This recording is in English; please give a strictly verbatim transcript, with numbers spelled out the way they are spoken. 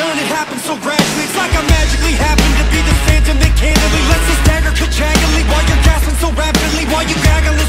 done, it happened so gradually. It's like I magically happened to be the phantom that candidly lets this dagger could jaggedly, while you're gasping so rapidly, while you gaggling.